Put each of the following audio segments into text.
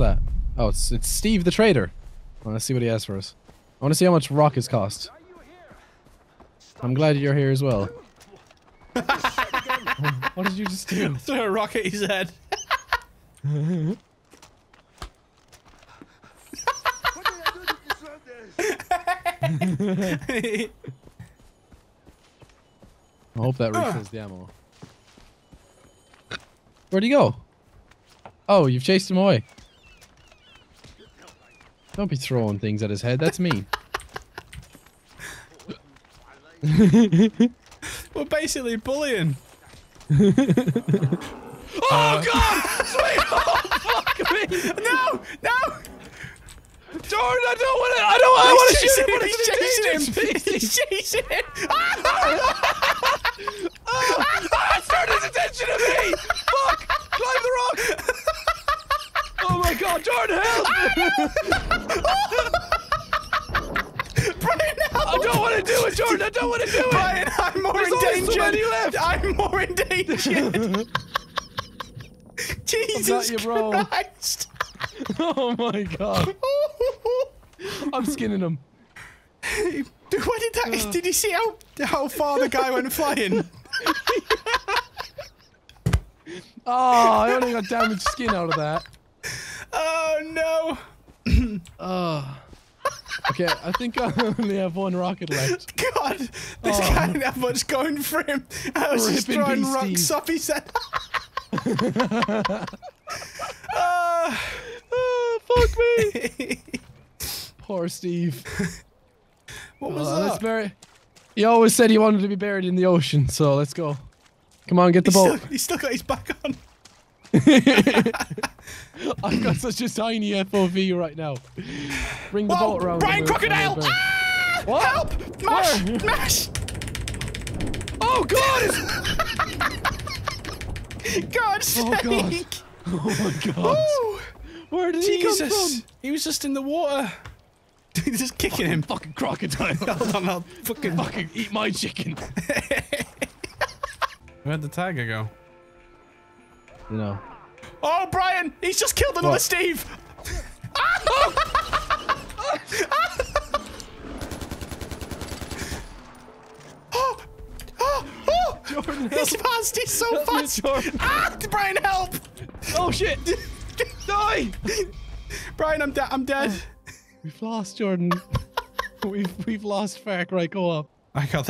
that? Oh, it's Steve the Trader. Well, let's see what he has for us. I want to see how much rockets cost. I'm glad you're here as well. What did you just do? Throw a rocket at his head. I hope that refills the ammo. Where'd he go? Oh, you've chased him away. Don't be throwing things at his head. That's mean. We're basically bullying. Oh God! Sweet! Oh fuck me! No! No! Jordan, I don't want to. I want to shoot him. He's chasing him. Oh, it's turned his attention to me. Fuck! Climb the rock. Oh my God, Jordan, help! Brian, help! I don't want to do it, Jordan. I don't want to do it. Brian, I'm more endangered. I'm more endangered. Jesus Christ! Oh my God! I'm skinning him. Where did that? Did you see how far the guy went flying? Oh, I only got damaged skin out of that. Oh no. Okay, I think I only have one rocket left. God, this guy didn't have much going for him. I was just throwing rocks off his head. Fuck me. Poor Steve. What was that? He always said he wanted to be buried in the ocean, so let's go. Come on, get the boat. He's still got his back on. I've got such a tiny FOV right now. Bring the boat around. Brian Crocodile! Ah! What? Help! Mash! Where? Mash! Oh God! God's sake! God. Oh my God! Oh, where did he come from? He was just in the water. Just kicking him. Fucking crocodile! Hold on, I'll fucking eat my chicken. Where'd the tiger go? No. Oh, Brian! He's just killed another Steve! Jordan, help. He's fast! He's so fast! Brian, help! Oh shit! Die! Brian, I'm dead. Oh, we've lost Jordan. we've lost Far Cry Co-op. I got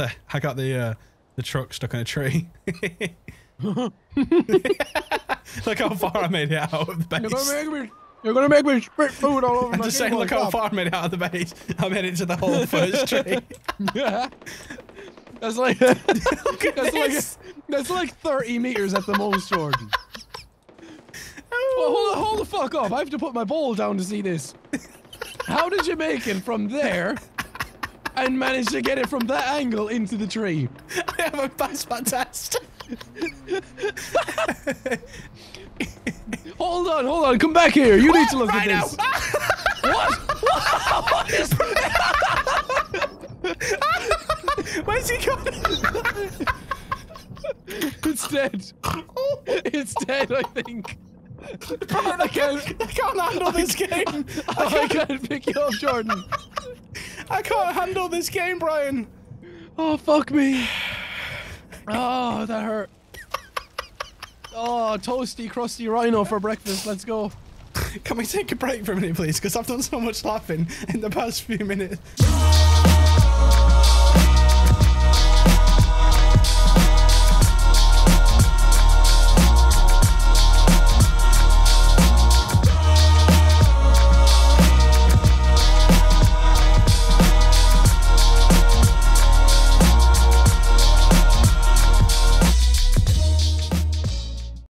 the truck stuck in a tree. Look how far I made it out of the base. You're gonna make me spit food all over my just saying, look how far I made it out of the base. I made it to the whole first tree. Yeah. That's like that's like 30 meters at the most, Jordan. Well, hold the fuck up. I have to put my bowl down to see this. How did you make it from there and manage to get it from that angle into the tree? I haven't passed my test. Hold on, come back here. You need to look at this. What? What is this? Where's he gone? It's dead. It's dead, I think. Brian, I can't handle this game. I can't pick you up, Jordan. I can't handle this game, Brian. Oh, fuck me. Oh, that hurt. Oh, toasty, crusty rhino for breakfast. Let's go. Can we take a break for a minute, please? Because I've done so much laughing in the past few minutes.